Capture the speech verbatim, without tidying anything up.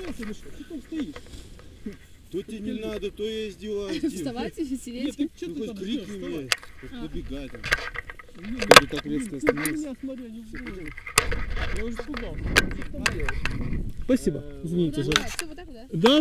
развернулся или что? Ты там стоишь. То тебе не надо, то я издеваюсь. Вставать и сидеть. Нет, ты что-то крикни, побегай там. Чтобы так резко остановился. Я уже испугался. Спасибо. Извините. Да?